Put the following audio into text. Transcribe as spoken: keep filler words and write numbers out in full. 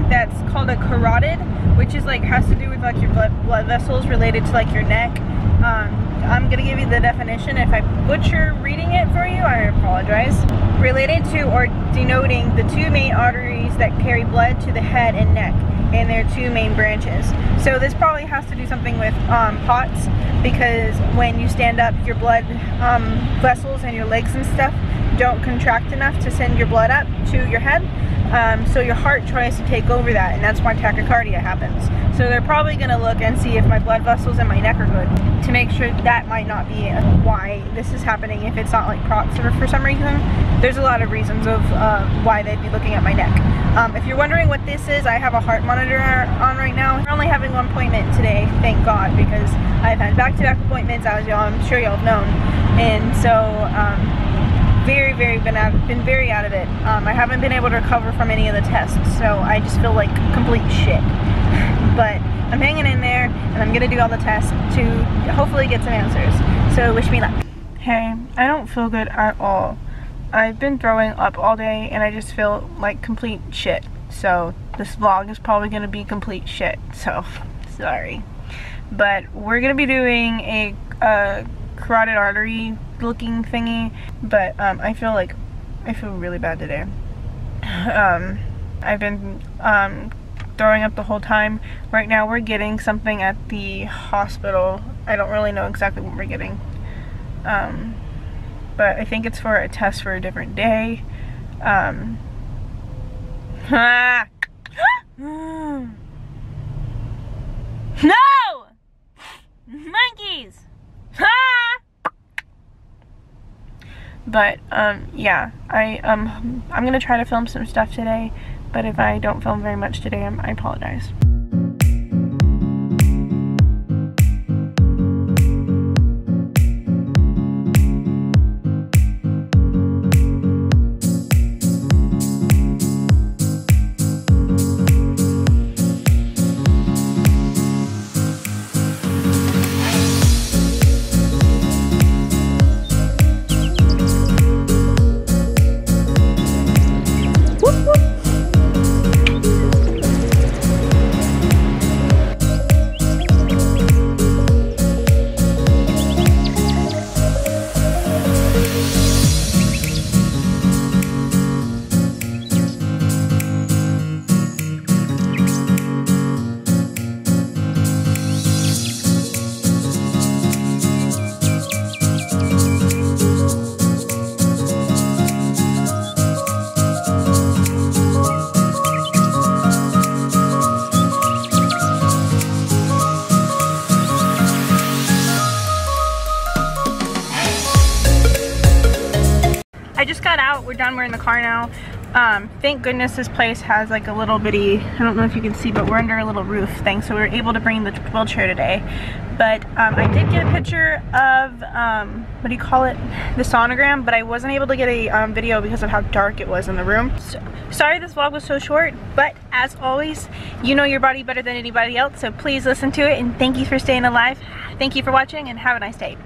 thing that's called a carotid, which is like has to do with like your blood blood vessels related to like your neck. Um, I'm gonna give you the definition. If I butcher reading it for you, I apologize. Related to or denoting the two main arteries that carry blood to the head and neck, and their two main branches. So this probably has to do something with um, pots, because when you stand up, your blood um, vessels and your legs and stuff don't contract enough to send your blood up to your head. Um, so your heart tries to take over that, and that's why tachycardia happens. So they're probably gonna look and see if my blood vessels and my neck are good to make sure that might not be why this is happening, if it's not like props or for some reason. There's a lot of reasons of uh, why they'd be looking at my neck. Um, if you're wondering what this is, I have a heart monitor on right now. We're only having one appointment today, thank God, because I've had back-to-back appointments, as y'all, I'm sure y'all have known. And so, um, very very been out been very out of it. um, I haven't been able to recover from any of the tests, so I just feel like complete shit, but I'm hanging in there and I'm gonna do all the tests to hopefully get some answers, so wish me luck. Hey, I don't feel good at all. I've been throwing up all day and I just feel like complete shit, so this vlog is probably gonna be complete shit, so sorry, but we're gonna be doing a uh, carotid artery looking thingy, but um, I feel like I feel really bad today. um, I've been um, throwing up the whole time. Right now we're getting something at the hospital. I don't really know exactly what we're getting, um, but I think it's for a test for a different day. um, ah! No! Monkeys! But, um, yeah, I, um, I'm gonna try to film some stuff today, but if I don't film very much today, I'm, I apologize. I just got out, we're done, we're in the car now. Um, thank goodness this place has like a little bitty, I don't know if you can see, but we're under a little roof thing, so we were able to bring the wheelchair today. But um, I did get a picture of, um, what do you call it, the sonogram, but I wasn't able to get a um, video because of how dark it was in the room. So, sorry this vlog was so short, but as always, you know your body better than anybody else, so please listen to it, and thank you for staying alive, thank you for watching, and have a nice day.